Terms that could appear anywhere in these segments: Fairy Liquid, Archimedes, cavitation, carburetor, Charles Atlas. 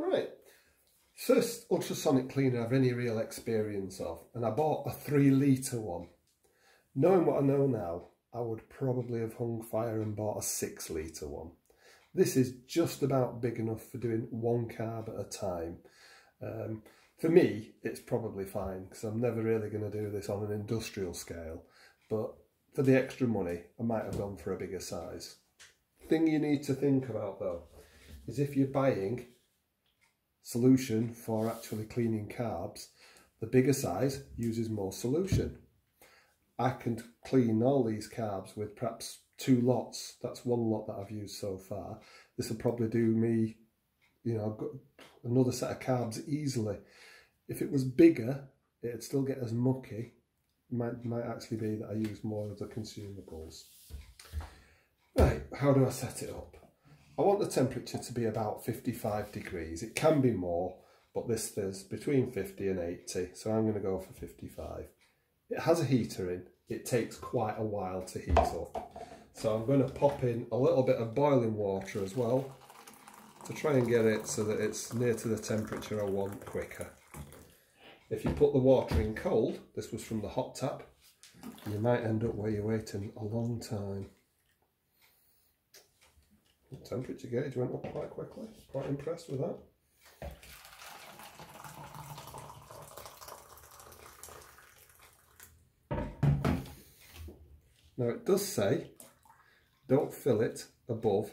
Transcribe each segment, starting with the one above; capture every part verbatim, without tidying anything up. Right, first ultrasonic cleaner I've any real experience of, and I bought a three litre one. Knowing what I know now, I would probably have hung fire and bought a six litre one. This is just about big enough for doing one carb at a time. Um, for me, it's probably fine because I'm never really going to do this on an industrial scale, but for the extra money, I might have gone for a bigger size. Thing you need to think about though, is if you're buying solution for actually cleaning carbs, the bigger size uses more solution. I can clean all these carbs with perhaps two lots. That's one lot that I've used so far. This will probably do me, you know, I've got another set of carbs easily. If it was bigger, it'd still get as mucky. It might, might actually be that I use more of the consumables. Right, how do I set it up? I want the temperature to be about fifty-five degrees. It can be more, but this is between fifty and eighty, so I'm going to go for fifty-five. It has a heater in. It takes quite a while to heat up. So I'm going to pop in a little bit of boiling water as well to try and get it so that it's near to the temperature I want quicker. If you put the water in cold, this was from the hot tap, you might end up where you're waiting a long time. The temperature gauge went up quite quickly. Quite impressed with that. Now it does say, don't fill it above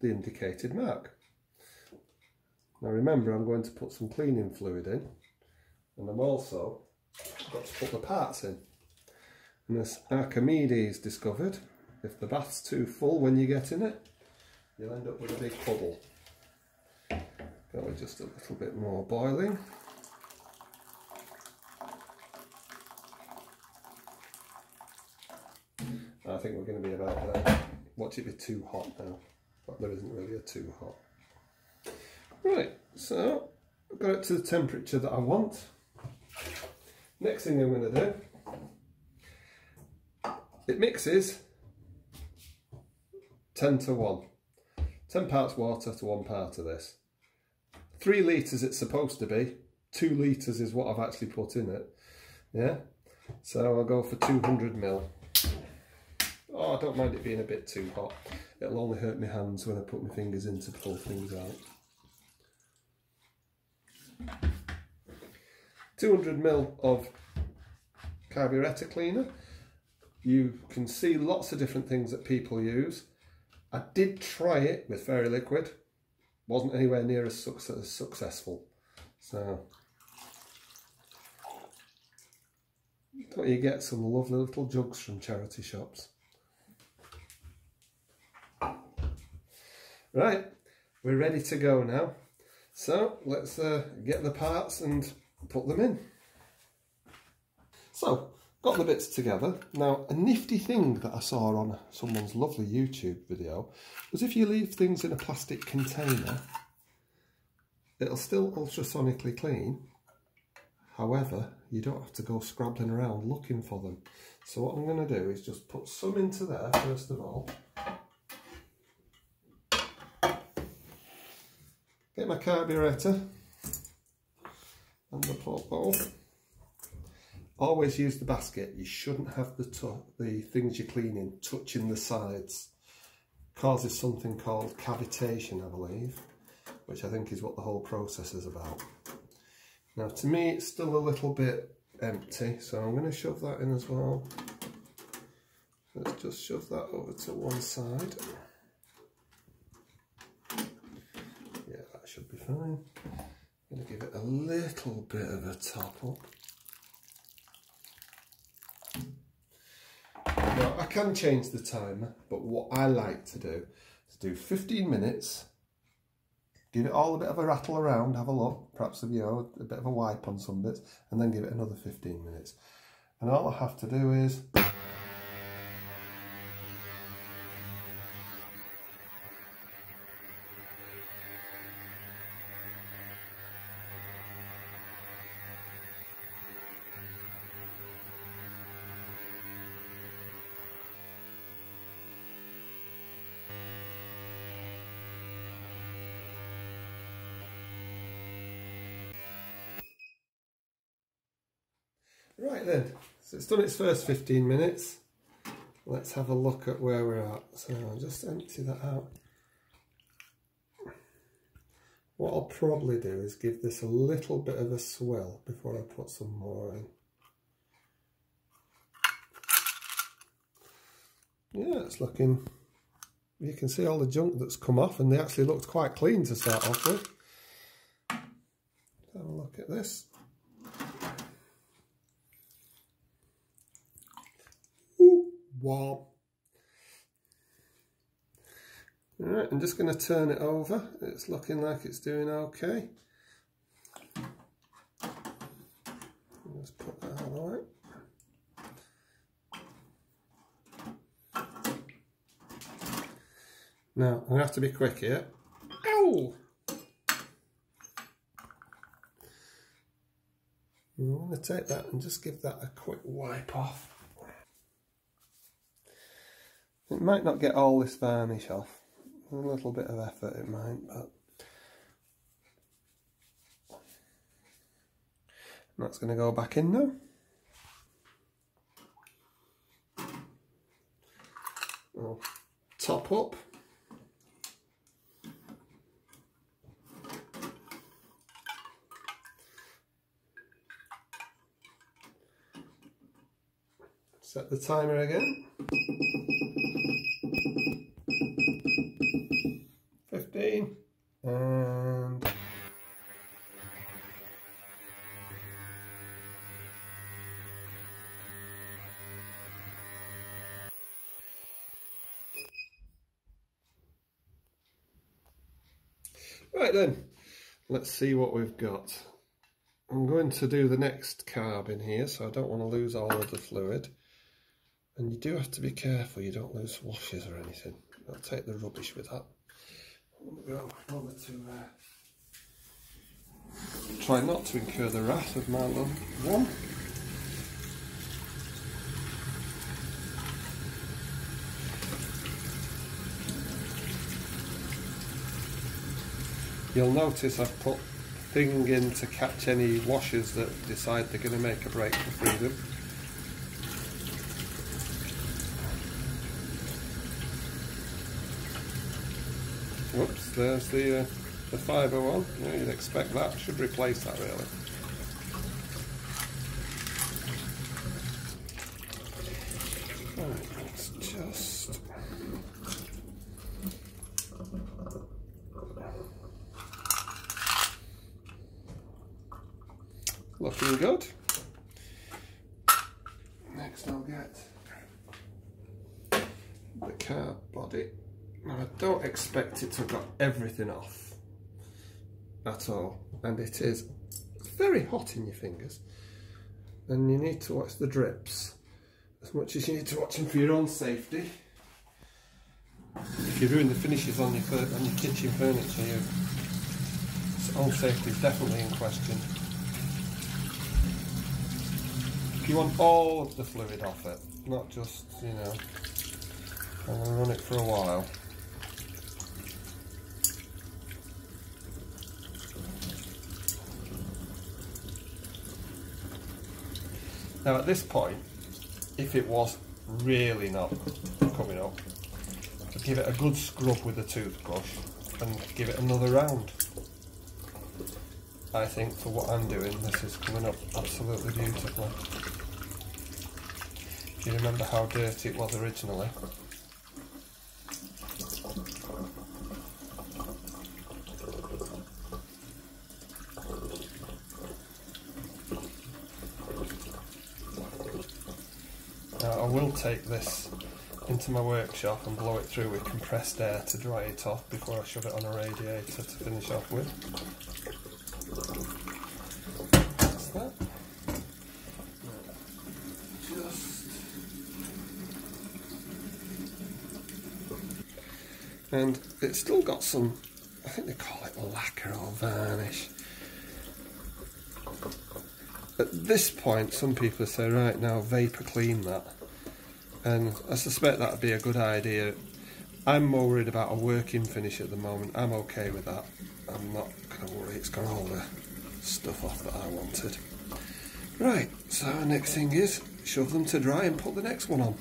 the indicated mark. Now remember, I'm going to put some cleaning fluid in, and I'm also got to put the parts in. And as Archimedes discovered, if the bath's too full when you get in it, you'll end up with a big puddle. Go just a little bit more boiling. I think we're going to be about there. Watch it be too hot now, but there isn't really a too hot. Right, so I've got it to the temperature that I want. Next thing I'm going to do, it mixes ten to one. ten parts water to one part of this. Three litres it's supposed to be. Two litres is what I've actually put in it. Yeah. So I'll go for two hundred mil. Oh, I don't mind it being a bit too hot. It'll only hurt my hands when I put my fingers in to pull things out. two hundred mil of carburetor cleaner. You can see lots of different things that people use. I did try it with Fairy Liquid, wasn't anywhere near as, success, as successful, so don't you get some lovely little jugs from charity shops. Right, we're ready to go now, so let's uh, get the parts and put them in. So, got the bits together. Now, a nifty thing that I saw on someone's lovely YouTube video was if you leave things in a plastic container, it'll still ultrasonically clean. However, you don't have to go scrabbling around looking for them. So what I'm going to do is just put some into there first of all. Get my carburetor and the port bowl. Always use the basket. You shouldn't have the, the things you're cleaning touching the sides. Causes something called cavitation, I believe, which I think is what the whole process is about. Now to me it's still a little bit empty, so I'm going to shove that in as well. Let's just shove that over to one side. Yeah, that should be fine. I'm going to give it a little bit of a top up. Now, I can change the timer, but what I like to do is do fifteen minutes, give it all a bit of a rattle around, have a look, perhaps you know, a bit of a wipe on some bits, and then give it another fifteen minutes. And all I have to do is... Right then, so it's done its first fifteen minutes. Let's have a look at where we're at. So I'll just empty that out. What I'll probably do is give this a little bit of a swell before I put some more in. Yeah, it's looking, you can see all the junk that's come off, and they actually looked quite clean to start off with. Let's have a look at this. Ooh, wow. Alright, I'm just going to turn it over. It's looking like it's doing okay. Let's put that on all right. Now, I'm going to have to be quick here. Ow! I'm going to take that and just give that a quick wipe off. It might not get all this varnish off. A little bit of effort it might, but... And that's going to go back in now. I'll top up. Set the timer again. fifteen and right then, let's see what we've got. I'm going to do the next carb in here, so I don't want to lose all of the fluid. And you do have to be careful you don't lose washes or anything. I'll take the rubbish with that. I don't want to uh, try not to incur the wrath of my loved one. You'll notice I've put thing in to catch any washers that decide they're going to make a break for freedom. Whoops, there's the, uh, the fibre one. Yeah, you'd expect that. Should replace that, really. Right, let's just... Looking good. Next I'll get the car body. I don't expect it to have got everything off at all, and it is very hot in your fingers, and you need to watch the drips as much as you need to watch them for your own safety. If you ruin the finishes on your, on your kitchen furniture, your own safety is definitely in question. You want all of the fluid off it, not just, you know, I'm going to run it for a while. Now at this point, if it was really not coming up, I'd give it a good scrub with a toothbrush and give it another round. I think for what I'm doing, this is coming up absolutely beautifully. If you remember how dirty it was originally. Now I will take this into my workshop and blow it through with compressed air to dry it off before I shove it on a radiator to finish off with. That's that. Just... And it's still got some, I think they call it lacquer or varnish. At this point, some people say, right, now vapor clean that, and I suspect that would be a good idea. I'm more worried about a working finish at the moment. I'm okay with that. I'm not going to worry, it's got all the stuff off that I wanted. Right, so our next thing is shove them to dry and put the next one on.